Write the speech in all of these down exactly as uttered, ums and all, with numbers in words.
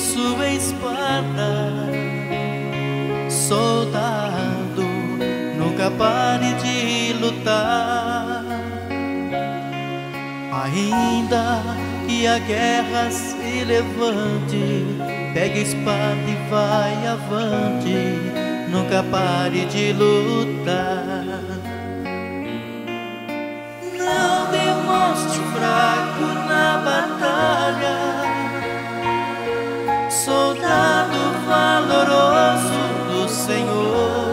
sua espada, soldado, nunca pare de lutar. Ainda que a guerra se levante, pega a espada e vai avante, nunca pare de lutar. Não demonstre fraco na batalha, soldado valoroso do Senhor.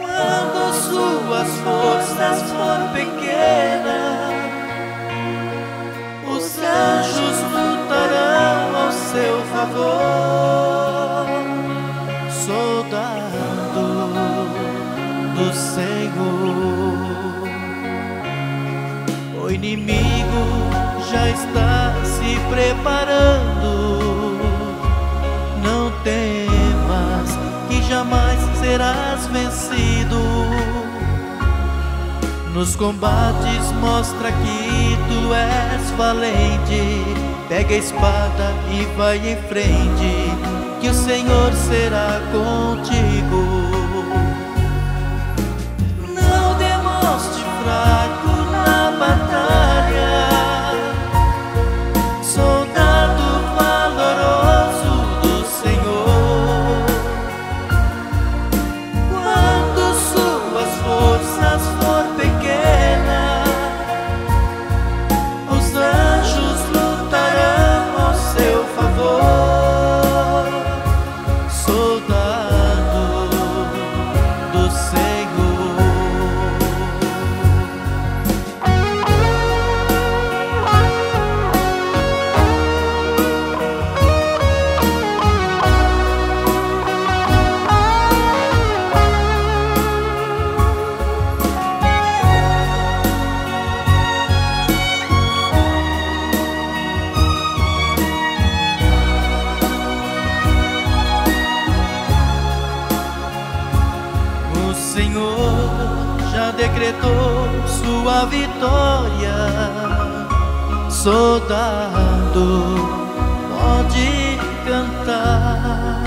Quando suas forças forem pequenas, os anjos lutarão ao seu favor. Soldado do Senhor, o inimigo já está se preparando. Não temas, que jamais serás vencido. Nos combates mostra que tu és valente, pega a espada e vai em frente, que o Senhor será contigo. Não demonstre fraco na batalha, soldado valoroso do Senhor. Quando suas forças forem pequenas, o Senhor já decretou sua vitória. Soldado, pode cantar.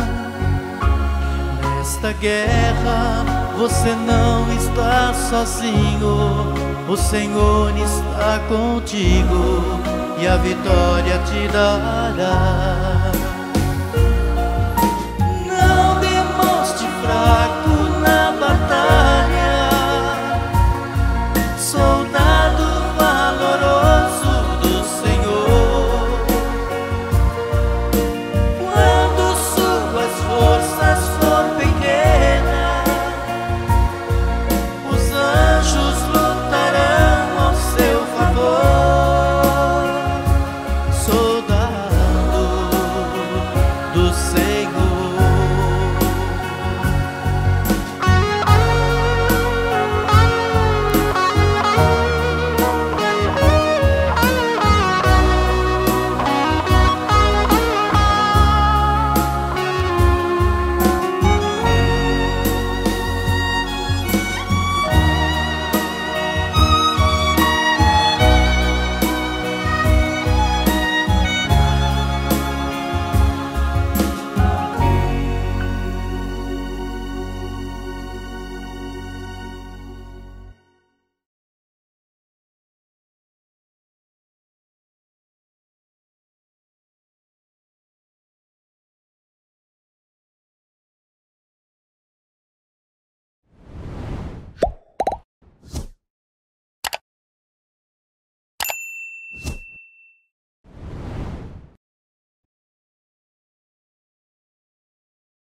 Nesta guerra você não está sozinho, o Senhor está contigo e a vitória te dará.